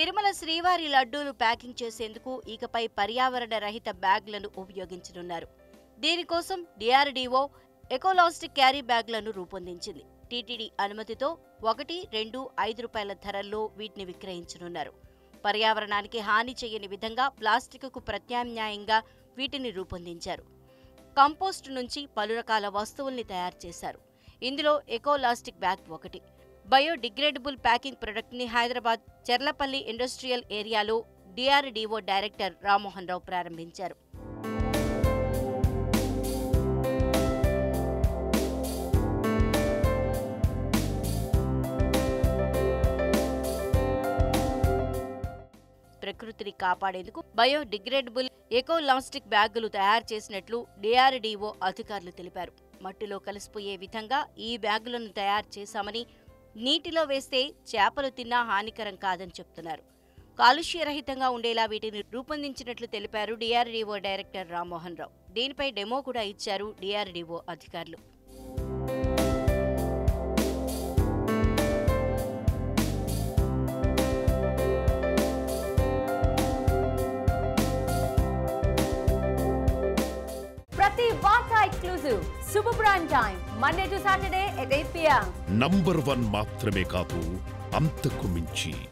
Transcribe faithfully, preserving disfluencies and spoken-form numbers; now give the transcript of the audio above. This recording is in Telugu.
తిరుమల శ్రీవారి లడ్డూలు ప్యాకింగ్ చేసేందుకు ఇకపై పర్యావరణ రహిత బ్యాగ్లను ఉపయోగించనున్నారు. దీనికోసం డీఆర్డీఓ ఎకోలాస్టిక్ క్యారీ బ్యాగ్లను రూపొందించింది. టీటీడీ అనుమతితో ఒకటి రెండు ఐదు రూపాయల ధరల్లో వీటిని విక్రయించనున్నారు. పర్యావరణానికి హాని చేయని విధంగా ప్లాస్టిక్కు ప్రత్యామ్నాయంగా వీటిని రూపొందించారు. కంపోస్ట్ నుంచి పలు రకాల వస్తువుల్ని తయారు చేశారు. ఇందులో ఎకోలాస్టిక్ బ్యాగ్ ఒకటి. बायोडिग्रेडेबल पैकिंग प्रोडक्ट नी हैदराबाद चरलापल्ली इंडस्ट्रियल एरियालो डीआरडीओ डायरेक्टर राममोहन राव प्रारंभिंचारू. ప్రకృతిని కాపాడేందుకు బయోడిగ్రేడబుల్ ఎకోలాస్టిక్ బ్యాగులు తయారు చేసినట్లు డీఆర్డీఓ అధికారులు తెలిపారు. మట్టిలో కలిసిపోయే విధంగా ఈ బ్యాగులను తయారు చేశామని, నీటిలో వేస్తే చేపలు తిన్నా హానికరం కాదని చెప్తున్నారు. కాలుష్య రహితంగా ఉండేలా వీటిని రూపొందించినట్లు తెలిపారు డీఆర్డీఓ డైరెక్టర్ రామ్మోహన్ రావు. దీనిపై డెమో కూడా ఇచ్చారు డీఆర్డీఓ అధికారులు. Exclusive Super Prime Time Monday to Saturday at eight p m Number one maatrame kaadu antaku minchi.